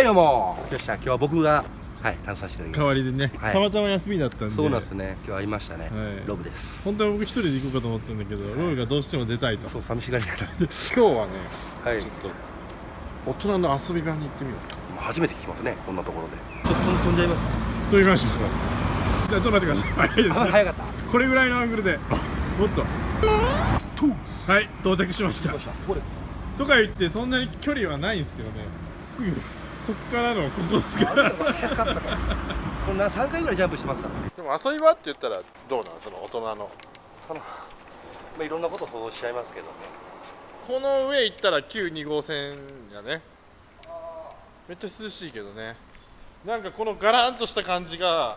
はい、どうも。よっしゃ、今日は僕が、はい、担当させていただきます。代わりでね、はい、たまたま休みだったんで。そうなんですね、今日は会いましたね。はい、ロブです。本当は僕一人で行こうかと思ったんだけど、はい、ロブがどうしても出たいと。そう、寂しがりながら。今日はね、はい、ちょっと大人の遊び場に行ってみよう。初めて聞きますね、こんなところで。ちょっと飛んじゃいますか。飛びましょう。じゃあ、ちょっと待ってください。早いですね。早かった。これぐらいのアングルで。もっと。はい、到着しました。とか言って、そんなに距離はないんですけどね。すぐそっからのここですから。こんな3回ぐらいジャンプしてますからね。でも遊び場って言ったらどうなんその大人の。まあいろんなこと想像しちゃいますけどね。この上行ったら旧2号線やね。めっちゃ涼しいけどね。なんかこのガランとした感じがわ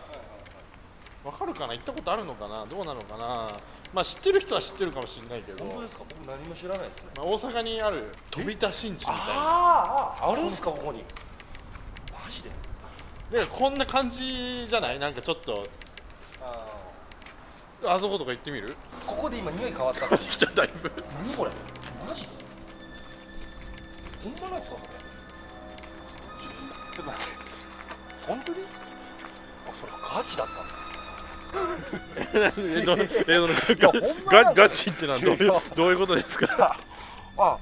かるかな、行ったことあるのかな、どうなのかな。まあ知ってる人は知ってるかもしれないけど。本当ですか、僕何も知らないですね。まあ大阪にある飛田新地みたいな。あるんですか、ここに。マジで。でこんな感じじゃない？なんかちょっと。あそことか行ってみる？ここで今匂い変わった。来ただいぶ。何これ？マジで。本当なんですかそれ。ちょっと待って。本当に？あ、それガチだったんだ。ガチってなんでどういうことですか。あ、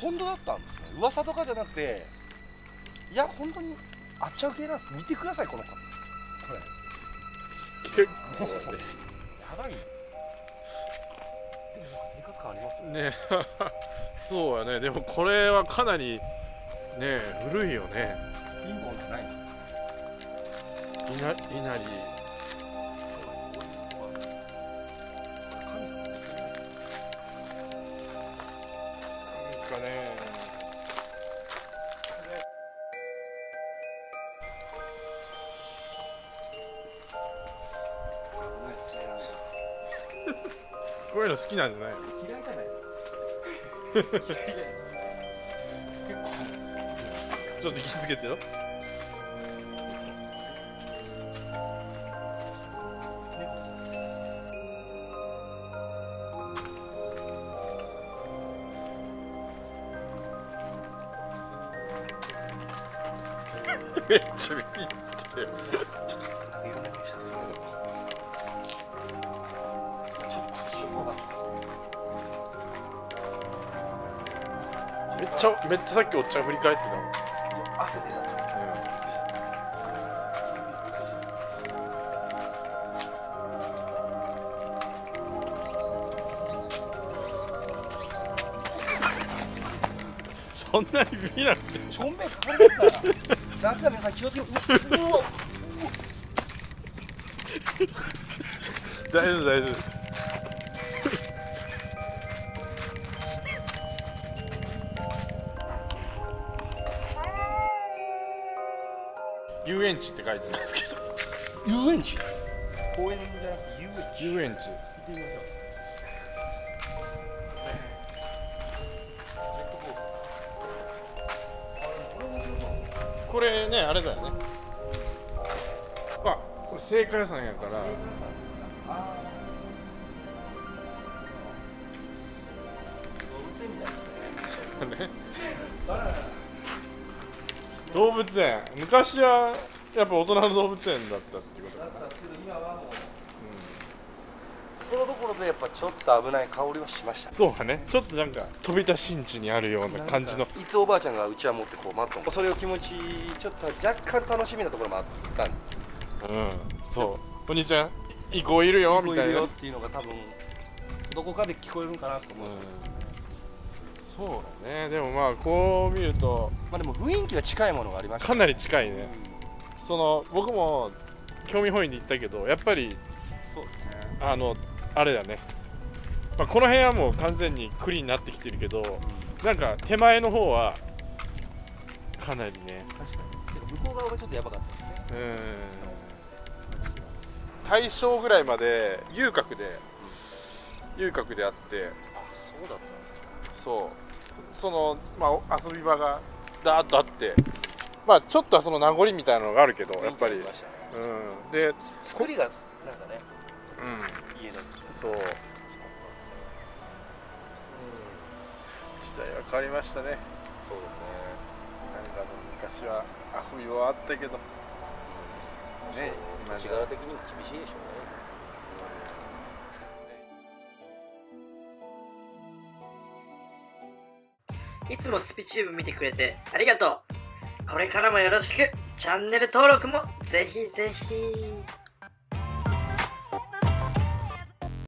本当だったんですね。噂とかじゃなくて、いや本当にあっちゃう系なんです。見てくださいこの子、これ結構やばい。でも生活感ありますね。そうやね。でもこれはかなりね古いよね。貧乏じゃないですか。稲荷こういうの好きなんじゃない？嫌いじゃない。ちょっと気づけてよ。めっちゃ見てる。めっちゃさっきおっちゃん振り返ってたもん。汗出た。そんなに見なくて。正面から夏だ皆さん気をつけて。大丈夫大丈夫。遊園地って書いてないですけど。遊園地？公園じゃなくて遊園地。遊園地。行ってみましょう。これねあれだよね。あ、これ青果屋さんやから。動物園、昔はやっぱ大人の動物園だったっていうことだったんですけど、今はもう、ところどころでやっぱちょっと危ない香りはしました、ね、そうだね。ちょっとなんか飛田新地にあるような感じの、いつおばあちゃんがうちは持ってこう待っと、それを気持ちちょっと若干楽しみなところもあったんです。うん、そう、お兄ちゃんいい子いるよみたいな、いい子いるよっていうのが多分どこかで聞こえるんかなと思うんですけど、うん、そうだね。でもまあこう見ると、まあでも雰囲気が近いものがありました、ね、かなり近いね、うん、その僕も興味本位で行ったけど、やっぱりそうですね、あれだね、まあ、この辺はもう完全にクリーンになってきてるけど、うん、なんか手前の方はかなりね、確かに向こう側がちょっとやばかったですね。うん、大正ぐらいまで遊郭であって、あ、そうだったんですか。そう、その、まあ、遊び場がだーっとあって、まあちょっとはその名残みたいなのがあるけど、やっぱり、ね、うん、で作りがなんかね、うん、家のそう、うん、時代は変わりましたね。そうですね。なんか昔は遊びはあったけどね、今じゃ力的にも厳しいでしょうね。いつもスピチューブ見てくれてありがとう。これからもよろしく。チャンネル登録もぜひぜひ。